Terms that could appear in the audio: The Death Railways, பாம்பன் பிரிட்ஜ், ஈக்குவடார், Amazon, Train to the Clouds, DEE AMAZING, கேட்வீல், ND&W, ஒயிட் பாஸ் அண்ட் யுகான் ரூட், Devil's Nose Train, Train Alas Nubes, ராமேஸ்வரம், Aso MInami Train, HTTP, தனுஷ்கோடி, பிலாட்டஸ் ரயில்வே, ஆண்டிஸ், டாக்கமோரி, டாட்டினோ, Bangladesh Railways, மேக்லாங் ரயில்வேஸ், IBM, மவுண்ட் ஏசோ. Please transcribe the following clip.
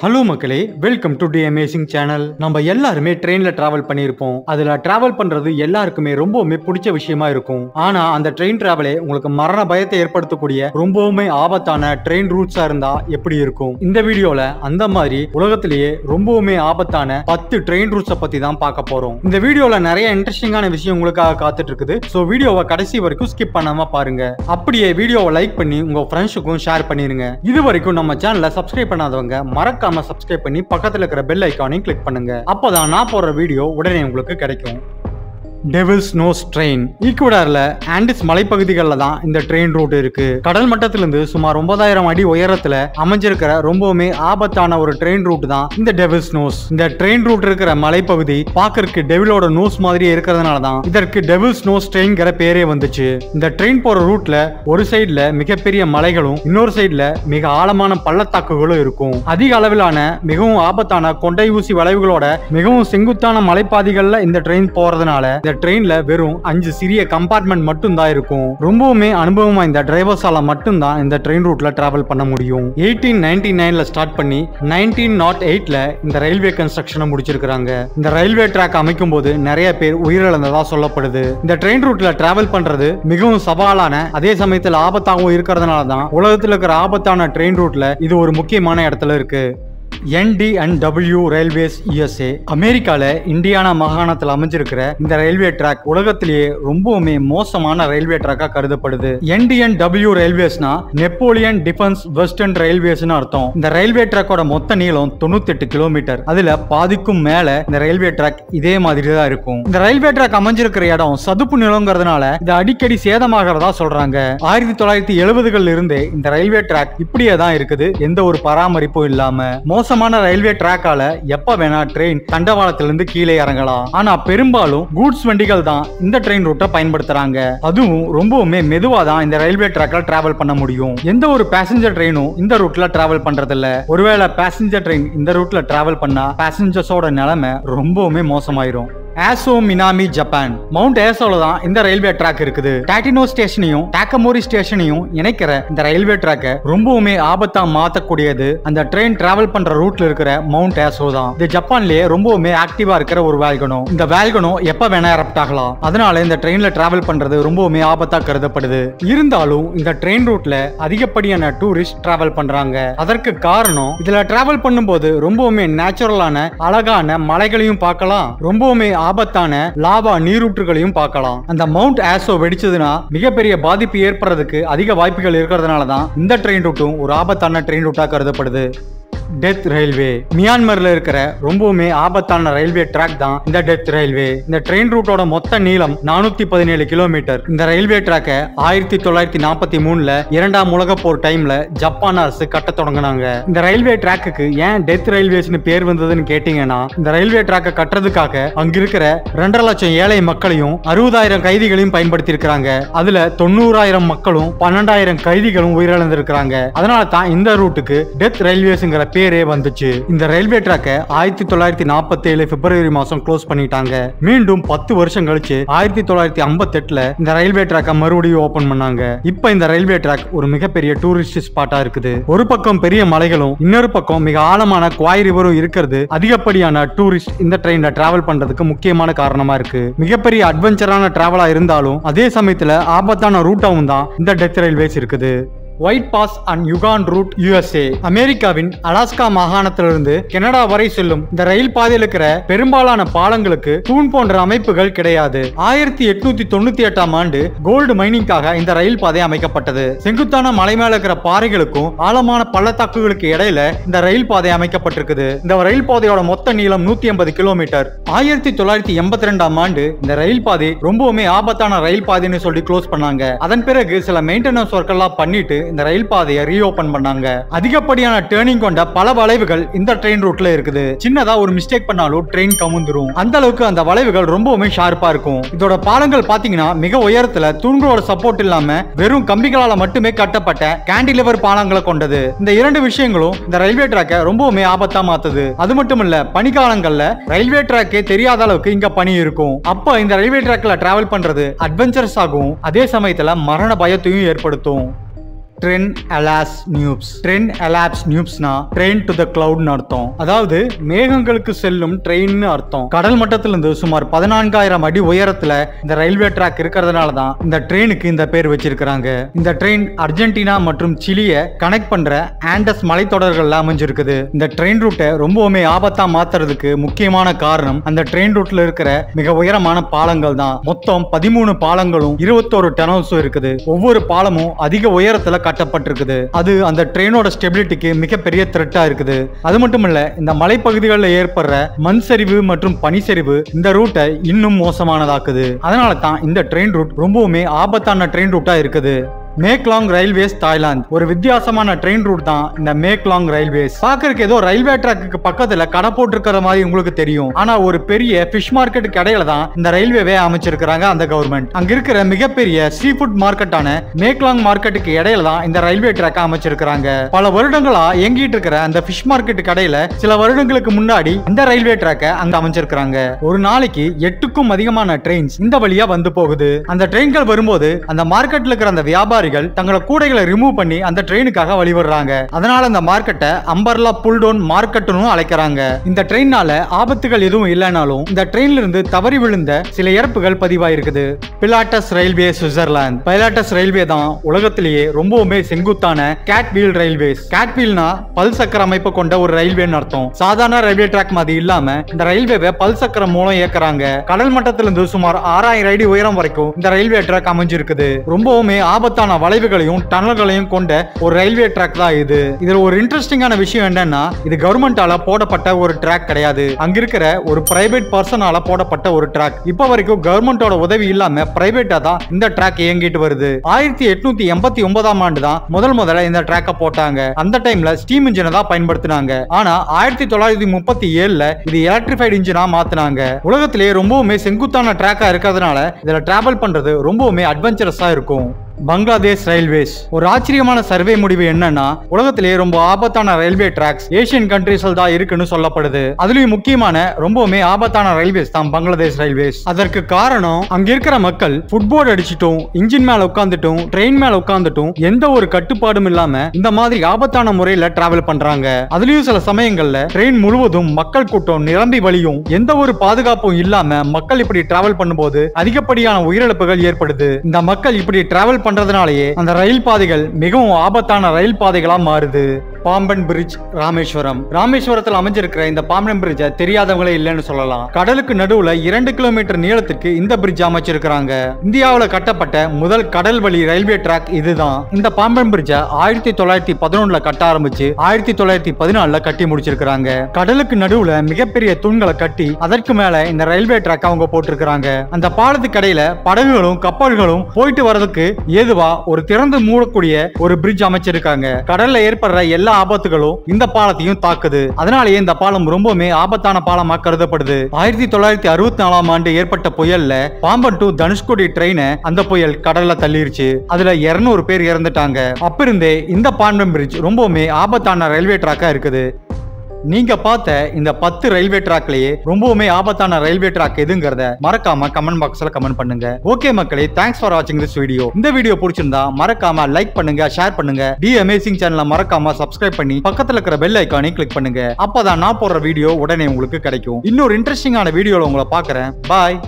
Hello மக்களே, welcome to the amazing channel. நம்ம எல்லாருமே ட்ரெயின்ல டிராவல் பண்ணியிருப்போம். அதுல டிராவல் பண்றது எல்லாருக்குமே ரொம்பவுமே பிடிச்ச விஷயமா இருக்கும். ஆனா அந்த ட்ரெயின் டிராவலே உங்களுக்கு மரண பயத்தை ஏற்படுத்தக்கூடிய ரொம்பவுமே ஆபத்தான ட்ரெயின் ரூட்ஸா இருந்தா எப்படி இருக்கும்? இந்த வீடியோல அந்த மாதிரி உலகத்திலேயே ரொம்பவுமே ஆபத்தான 10 ட்ரெயின் ரூட்ஸை பத்தி தான் பார்க்க போறோம். இந்த வீடியோல நிறைய இன்ட்ரெஸ்டிங்கான விஷயம் உங்களுக்காக காத்துட்டு இருக்குது. ஸோ வீடியோவை கடைசி வரைக்கும் ஸ்கிப் பண்ணாம பாருங்க. அப்படியே வீடியோவை லைக் பண்ணி உங்க ஃப்ரெண்ட்ஸுக்கும் ஷேர் பண்ணிருங்க. இது வரைக்கும் நம்ம சேனலை சப்ஸ்கிரைப் பண்ணாதவங்க மறக்க சப்ஸ்கிரைப் பண்ணி பக்கத்துல இருக்கிற பெல் ஐகானையும் கிளிக் பண்ணுங்க. அப்பதான் நான் போற வீடியோ உடனே உங்களுக்கு கிடைக்கும். Devil's nose train. ஈக்குவடார்ல ஆண்டிஸ் மலைப்பகுதிகளில் தான் இந்த ட்ரெயின் ரூட் இருக்கு. கடல் மட்டத்திலிருந்து சுமார் 9,000 அடி உயரத்துல அமைஞ்சிருக்கிற ரொம்பவுமே ஆபத்தான ஒரு ட்ரெயின் ரூட் தான் இந்த டெவில்ஸ் நோஸ். இந்த ட்ரெயின் ரூட் இருக்கிற மலைப்பகுதி பார்க்கறதுக்கு டெவிலோட நோஸ் மாதிரி இருக்கிறதுனால தான் இதற்கு டெவில்ஸ் நோஸ் ட்ரெயின்ங்கிற பேரே வந்துச்சு. இந்த ட்ரெயின் போற ரூட்ல ஒரு சைடுல மிகப்பெரிய மலைகளும் இன்னொரு சைடுல மிக ஆழமான பள்ளத்தாக்குகளும் இருக்கும். அதிக அளவிலான மிகவும் ஆபத்தான கொண்டை ஊசி வளைவுகளோட மிகவும் செங்குத்தான மலைப்பாதைகள்ல இந்த ட்ரெயின் போறதுனால ட்ரெயின்ல வெறும் 5 சிறிய கம்பார்ட்மெண்ட் மட்டும் தான் இருக்கும். ரொம்பவுமே அனுபவமா இந்த டிரைவர்ஸால மட்டும் தான் இந்த ட்ரெயின் ரூட்ல டிராவல் பண்ண முடியும். 1899ல ஸ்டார்ட் பண்ணி 1908ல இந்த ரயில்வே கன்ஸ்ட்ரக்ஷனை முடிச்சிருக்காங்க. இந்த ரயில்வே ட்ராக் அமைக்கும் போது நிறைய பேர் உயிரிழந்ததா சொல்லப்படுது. இந்த ட்ரெயின் ரூட்ல டிராவல் பண்றது மிகவும் சவாலான அதே சமயத்தில் ஆபத்தாகவும் இருக்கிறதுனால தான் உலகத்தில் இருக்கிற ஆபத்தான ட்ரெயின் ரூட்ல இது ஒரு முக்கியமான இடத்துல இருக்கு. ND&W Railways USA. அமெரிக்கால இண்டியானா மாகாணத்தில் அமைஞ்சிருக்கிற இந்த ரயில்வே ட்ராக் உலகத்திலேயே ரொம்பவுமே மோசமான ரயில்வே ட்ராக்கா கருதப்படுது. ND&W ரயில்வேஸ்னா நெப்போலியன் டிஃபென்ஸ் வெஸ்டர்ன் ரயில்வேஸ்னு அர்த்தம். இந்த ரயில்வே ட்ராக்கோட மொத்த நீளம் 98 கிலோமீட்டர். அதுல பாதிக்கும் மேல இந்த ரயில்வே ட்ராக் இதே மாதிரி தான் இருக்கும். இந்த ரயில்வே ட்ராக் அமைஞ்சிருக்கிற இடம் சதுப்பு நிலங்கிறதுனால இது அடிக்கடி சேதமாகறதா சொல்றாங்க. 1970கள் இருந்து இந்த ரயில்வே ட்ராக் இப்படியே தான் இருக்குது, எந்த ஒரு பராமரிப்பும் இல்லாம. மோசமான ரயில்வே ட்ராக்கால எப்ப வேணா ட்ரெயின் தண்டவாளத்திலிருந்து கீழே இறங்கலாம். ஆனா பெரும்பாலும் கூட்ஸ் வண்டிகள் தான் இந்த ட்ரெயின் ரூட்டை பயன்படுத்துறாங்க. அதுவும் ரொம்பவுமே மெதுவா தான் இந்த ரயில்வே ட்ராக்ல டிராவல் பண்ண முடியும். எந்த ஒரு பேசஞ்சர் ட்ரெயினும் இந்த ரூட்ல டிராவல் பண்றது இல்ல. ஒருவேளை பேசஞ்சர் ட்ரெயின் இந்த ரூட்ல டிராவல் பண்ணா பேசஞ்சர்ஸோட நிலைமை ரொம்பவுமே மோசமாயிரும். ஆசோ மினாமி ஜப்பான். மவுண்ட் ஏசோல தான் இந்த ரயில்வே ட்ராக் இருக்குது. டாட்டினோ ஸ்டேஷனையும் டாக்கமோரி ஸ்டேஷனையும் இணைக்கிற இந்த ரயில்வே ட்ராக்கை ரொம்பவுமே ஆபத்தா மாத்தக்கூடியது அந்த ட்ரெயின் டிராவல் பண்ற ரூட்ல இருக்கிற மவுண்ட் ஏசோ தான். இது ஜப்பான்லயே ரொம்பவுமே ஆக்டிவா இருக்கிற ஒரு வால்கனோ. இந்த வால்கனோ எப்ப வேணா எரப்ட் ஆகலாம். அதனால இந்த ட்ரெயின்ல டிராவல் பண்றது ரொம்பவுமே ஆபத்தா கருதப்படுது. இருந்தாலும் இந்த ட்ரெயின் ரூட்ல அதிகப்படியான டூரிஸ்ட் டிராவல் பண்றாங்க. அதற்கு காரணம் இதுல டிராவல் பண்ணும்போது ரொம்பவுமே நேச்சுரலான அழகான மலைகளையும் பார்க்கலாம், ரொம்பவுமே ஆபத்தான லாவா நீரூற்றுகளையும் பார்க்கலாம். அந்த மவுண்ட் ஆசோ வெடிச்சதுன்னா மிகப்பெரிய பாதிப்பு ஏற்படுறதுக்கு அதிக வாய்ப்புகள் இருக்கிறதுனால தான் இந்த ட்ரெயின் ரூட்டும் ஒரு ஆபத்தான ட்ரெயின் ரூட்டா கருதப்படுது. Death railway. மியான்மர்ல இருக்கிற ரொம்பவுமே ஆபத்தான ரயில்வே ட்ராக் தான் இந்த டெத் ரயில்வே. இந்த ட்ரெயின் ரூட்டோட மொத்த நீளம் 417 கிலோமீட்டர். இந்த ரயில்வே ட்ராக்கை 1943ல இரண்டாம் உலக போர் டைம்ல ஜப்பான் அரசு கட்ட தொடங்கினாங்க. இந்த ரயில்வே ட்ராக்கு ஏன் டெத் ரயில்வேஸ்னு பேர் வந்ததுன்னு கேட்டீங்கன்னா, இந்த ரயில்வே ட்ராக்கை கட்டுறதுக்காக அங்கிருக்கிற 2,00,000 ஏழை மக்களையும் 60,000 கைதிகளையும் பயன்படுத்தி இருக்கிறாங்க. அதுல 90,000 மக்களும் 12,000 கைதிகளும் உயிரிழந்திருக்கிறாங்க. அதனால தான் இந்த ரூட்டுக்கு டெத் ரயில்வேஸ்ங்கிற பேரே வந்துச்சு. இந்த ரயில்வே ட்ராக்கை 1947 பிப்ரவரி மாசம் க்ளோஸ் பண்ணிட்டாங்க. மீண்டும் 10 வருஷம் கழிச்சு 1958ல இந்த ரயில்வே ட்ராக்கை மறுபடியும் ஓபன் பண்ணாங்க. இப்ப இந்த ரயில்வே ட்ராக் ஒரு மிகப்பெரிய டூரிஸ்ட் ஸ்பாட்டா இருக்குது. ஒரு பக்கம் பெரிய மலைகளும் இன்னொரு பக்கம் மிக ஆழமான குவாய் ரிவரும் இருக்கிறது அதிகப்படியான டூரிஸ்ட் இந்த ட்ரெயின்ல டிராவல் பண்றதுக்கு முக்கியமான காரணமா இருக்கு. மிகப்பெரிய அட்வென்ச்சரான டிராவலா இருந்தாலும் அதே சமயத்துல ஆபத்தான ரூட்டாவும் தான் இந்த டெத் ரயில்வேஸ் இருக்குது. ஒயிட் பாஸ் அண்ட் யுகான் ரூட் USA. அமெரிக்காவின் அலாஸ்கா மாகாணத்திலிருந்து கனடா வரை செல்லும் இந்த ரயில் பாதையில் இருக்கிற பெரும்பாலான பாலங்களுக்கு தூண் போன்ற அமைப்புகள் கிடையாது. 1898ஆம் ஆண்டு கோல்டு மைனிங்காக இந்த ரயில் பாதை அமைக்கப்பட்டது. செங்குத்தான மலை மேல இருக்கிற பாறைகளுக்கும் ஆழமான பள்ளத்தாக்குகளுக்கு இடையில இந்த ரயில் பாதை அமைக்கப்பட்டிருக்குது. இந்த ரயில் பாதையோட மொத்த நீளம் 150 கிலோமீட்டர். 1982ஆம் ஆண்டு இந்த ரயில் பாதை ரொம்பவுமே ஆபத்தான ரயில் பாதைன்னு சொல்லி க்ளோஸ் பண்ணாங்க. அதன் பிறகு சில மெயின்டெனன்ஸ் ஒர்க் எல்லாம் பண்ணிட்டு இந்த ரயில் பாதையை ரீஓபன் பண்ணாங்க. அதிகப்படியான டர்னிங் கொண்ட பல வளைவுகள் இந்த ட்ரெயின் ரூட்ல இருக்குது. சின்னதா ஒரு மிஸ்டேக் பண்ணாலும் ட்ரெயின் கவுந்துரும் அந்த அளவுக்கு அந்த வளைவுகள் ரொம்பவுமே ஷார்ப்பா இருக்கும். இதோட பாலங்கள் பாத்தீங்கன்னா மிக உயரத்துல தூண்களோட சப்போர்ட் இல்லாம வெறும் கம்பிகளால மட்டுமே கட்டப்பட்ட கேண்டிலிவர் பாலங்களை கொண்டது. இந்த இரண்டு விஷயங்களும் இந்த ரயில்வே ட்ராக்கை ரொம்பவுமே ஆபத்தா மாத்துது. அது மட்டும் இல்ல, பனிக்காலங்கள்ல ரயில்வே ட்ராக்கே தெரியாத அளவுக்கு இங்க பனி இருக்கும். அப்ப இந்த ரயில்வே ட்ராக்ல டிராவல் பண்றது அட்வென்ச்சர்ஸ் ஆகும், அதே சமயத்துல மரண பயத்தையும் ஏற்படுத்தும். Train Alas Nubes. Train Alas Nubes na Train to the Cloud nartham. Adavadhu மேகங்களுக்கு செல்லும் ட்ரெயின் அர்த்தம். கடல் மட்டத்திலிருந்து சுமார் 14000 அடி உயரத்துல இந்த ரயில்வே ட்ராக் இருக்கிறதுனால தான் இந்த ட்ரெயினுக்கு இந்த பேர் வச்சிருக்காங்க. இந்த ட்ரெயின் அர்ஜென்டினா மற்றும் சிலியை கனெக்ட் பண்ற ஆண்டஸ் மலைத்தொடர்கள்ல அமைஞ்சிருக்குது. இந்த ட்ரெயின் ரூட்டை ரொம்பவே ஆபத்தா மாத்துறதுக்கு முக்கியமான காரணம் அந்த ட்ரெயின் ரூட்ல இருக்கிற மிக உயரமான பாலங்கள் தான். மொத்தம் 13 பாலங்களும் 21 டனல்ஸும் இருக்குது. ஒவ்வொரு பாலமும் அதிக உயரத்துல கட்டப்பட்டிருக்குது. அது அந்த ட்ரெயினோட ஸ்டெபிலிட்டிக்கு மிகப்பெரிய த்ரெட்டா இருக்குது. அது மட்டும் இல்ல இந்த மலைப்பகுதி ஏற்படுற மண் சரிவு மற்றும் பனிச்சரிவு இந்த ரூட்டை இன்னும் மோசமானதாக்குது. அதனால தான் இந்த ட்ரெயின் ரூட் ரொம்பவுமே ஆபத்தான ட்ரெயின் ரூட்டா இருக்குது. மேக்லாங் ரயில்வேஸ் Thailand. ஒரு வித்தியாசமான ட்ரெயின் ரூட் தான் இந்த மேக்லாங் ரயில்வேஸ். பாக்குறதுக்கு ஏதோ ரயில்வே ட்ராக்கு பக்கத்துல கடை போட்டிருக்கிற மாதிரி உங்களுக்கு தெரியும். ஆனா ஒரு பெரிய ஃபிஷ் மார்க்கெட்டுக்கு இடையில தான் இந்த ரயில்வேவே அமைச்சிருக்கிறாங்க அந்த கவர்மெண்ட். அங்க இருக்கிற மிகப்பெரிய சீ ஃபுட் மார்க்கெட்டான மேக்லாங் மார்க்கெட்டுக்கு இடையில தான் இந்த ரயில்வே ட்ராக் அமைச்சிருக்கிறாங்க. பல வருடங்களா இயங்கிட்டு இருக்கிற அந்த ஃபிஷ் மார்க்கெட்டுக்கு இடையில சில வருடங்களுக்கு முன்னாடி இந்த ரயில்வே ட்ராக்கை அங்க அமைச்சிருக்கிறாங்க. ஒரு நாளைக்கு 8க்கும் அதிகமான ட்ரெயின்ஸ் இந்த வழியா வந்து போகுது. அந்த ட்ரெயின்கள் வரும்போது அந்த மார்க்கெட்ல இருக்கிற அந்த வியாபாரி தங்களோட கூடைகளை ரிமூவ் பண்ணி அந்த ட்ரெயினுக்காக வழிவர்றாங்க. அதனால அந்த மார்க்கெட்டை அம்பர்லா புல் டவுன் மார்க்கெட்னு அழைக்கிறாங்க. இந்த ட்ரெயினால ஆபத்துகள் எதுவும் இல்லைனாலும் இந்த ட்ரெயின்ல இருந்து தவறி விழுந்த சில இறப்புகள் பதிவாயிருக்குது. பிலாட்டஸ் ரயில்வே Switzerland. பிலாட்டஸ் ரயில்வே தான் உலகத்திலேயே ரொம்பவுமே செங்குத்தான கேட்வீல் ரயில்வேஸ். கேட்வீல்னா பல் சக்கர அமைப்பு கொண்ட ஒரு ரயில்வேன்னு அர்த்தம். சாதாரண ரயில்வே ட்ராக் மாதிரி இல்லாம இந்த ரயில்வேவை பல் சக்கரம் மூலம் இயக்குறாங்க. கடல் மட்டத்திலிருந்து சுமார் 6000 அடி உயரம் வரைக்கும் இந்த ரயில்வே ட்ராக் அமைஞ்சிருக்குது. ரொம்பவுமே ஆபத்தான வளைவுகளையும் டனல்களையும் கொண்ட ஒரு ரயில்வே ட்ராக் தான் இது. இதுல ஒரு இன்ட்ரெஸ்டிங்கான விஷயம் என்னன்னா இது கவர்மெண்டால போடப்பட்ட ஒரு ட்ராக் கிடையாது. அங்க இருக்கிற ஒரு பிரைவேட் பர்சனால போடப்பட்ட ஒரு ட்ராக். இப்ப வரைக்கும் கவர்மெண்டோட உதவி இல்லாம பிரைவேட்டா தான் இந்த ட்ராக் இயங்கிட்டு வருது. 1889 ஆண்டு தான் முதல்ல இந்த ட்ராக்கை போட்டாங்க. அந்த டைம்ல ஸ்டீம் இன்ஜினை தான் பயன்படுத்தினாங்க. ஆனா 1937 இது எலக்ட்ரிஃபைட் இன்ஜினா மாத்தினாங்க. உலகத்திலேயே ரொம்பவுமே செங்குத்தான ட்ராக்கா இருக்கிறதுனால இதுல டிராவல் பண்றது ரொம்பவுமே அட்வென்ச்சரஸா இருக்கும். பங்களாதேஷ் ரயில்வேஸ். ஒரு ஆச்சரியமான சர்வே முடிவு என்னன்னா உலகத்திலேயே ரொம்ப ஆபத்தான ரயில்வே ட்ராக்ஸ் ஏசியன் கண்ட்ரீஸ்ல தான் இருக்குன்னு சொல்லப்படுது. அதுலயும் முக்கியமான ரொம்பவுமே ஆபத்தான ரயில்வேஸ் தான் பங்களாதேஷ் ரயில்வேஸ். அதற்கு காரணம் அங்க இருக்கிற மக்கள் ஃபுட்போர்ட் அடிச்சிட்டும் இன்ஜின் மேல உட்காந்துட்டும் ட்ரெயின் மேல உட்காந்துட்டும் எந்த ஒரு கட்டுப்பாடும் இல்லாம இந்த மாதிரி ஆபத்தான முறையில டிராவல் பண்றாங்க. அதுலயும் சில சமயங்கள்ல ட்ரெயின் முழுவதும் மக்கள் கூட்டம் நிரம்பி வழியும். எந்த ஒரு பாதுகாப்பும் இல்லாம மக்கள் இப்படி டிராவல் பண்ணும்போது அதிகப்படியான உயிரிழப்புகள் ஏற்படுது. இந்த மக்கள் இப்படி டிராவல் பண்றதுனாலேயே அந்த ரயில் பாதைகள் மிகவும் ஆபத்தான ரயில் பாதைகளா மாறுது. பாம்பன் பிரிட்ஜ் ராமேஸ்வரம். ராமேஸ்வரத்தில் அமைஞ்சிருக்கிற இந்த பாம்பன் பிரிட்ஜ் தெரியாதவங்களே இல்லைன்னு சொல்லலாம். கடலுக்கு நடுவுல 2 கிலோமீட்டர் நீளத்துக்கு இந்த பிரிட்ஜ் அமைச்சிருக்கிறாங்க. இந்தியாவில கட்டப்பட்ட முதல் கடல் வழி ரயில்வே ட்ராக் இதுதான். இந்த பாம்பன் பிரிட்ஜ 1911 கட்ட ஆரம்பிச்சு 1914 கட்டி முடிச்சிருக்கிறாங்க. கடலுக்கு நடுவுல மிகப்பெரிய தூண்களை கட்டி அதற்கு மேல இந்த ரயில்வே ட்ராக் அவங்க போட்டிருக்கிறாங்க. அந்த பாலத்துக்கு இடையில படகுகளும் கப்பல்களும் போயிட்டு வர்றதுக்கு ஏதுவா ஒரு திறந்து மூடக்கூடிய ஒரு பிரிட்ஜ் அமைச்சிருக்காங்க. கடல்ல ஏற்படுற எல்லா ஆபத்துகளும் இந்த பாலத்தையும் தாக்குது. அதனாலேயே இந்த பாலம் ரொம்பவுமே ஆபத்தான பாலமா கருதப்படுது. 1964 ஆண்டு ஏற்பட்ட புயல்ல பாம்பன் டு தனுஷ்கோடி ட்ரெயினை அந்த புயல் கடல்ல தள்ளிருச்சு. அதுல 200 பேர் இறந்துட்டாங்க. அப்பிருந்தே இந்த பாம்பன் பிரிட்ஜ் ரொம்பவுமே ஆபத்தான ரயில்வே ட்ராக்கா இருக்குது. நீங்க பார்த்த இந்த 10 ரயில்வே ட்ராக்லயே ரொம்பவுமே ஆபத்தான ரயில்வே ட்ராக் எதுங்கிறத மறக்காம கமெண்ட் பாக்ஸ்ல கமெண்ட் பண்ணுங்க. ஓகே மக்களே, தேங்க்ஸ் ஃபார் வாட்சிங் திஸ் வீடியோ. இந்த வீடியோ பிடிச்சிருந்தா மறக்காம லைக் பண்ணுங்க, ஷேர் பண்ணுங்க. தி அமேசிங் சேனலை மறக்காம சப்ஸ்கிரைப் பண்ணி பக்கத்துல இருக்கிற பெல் ஐக்கானை கிளிக் பண்ணுங்க. அப்பதான் நான் போடுற வீடியோ உடனே உங்களுக்கு கிடைக்கும். இன்னொரு இன்ட்ரெஸ்டிங்கான வீடியோல உங்களை பாக்குறேன். பாய்.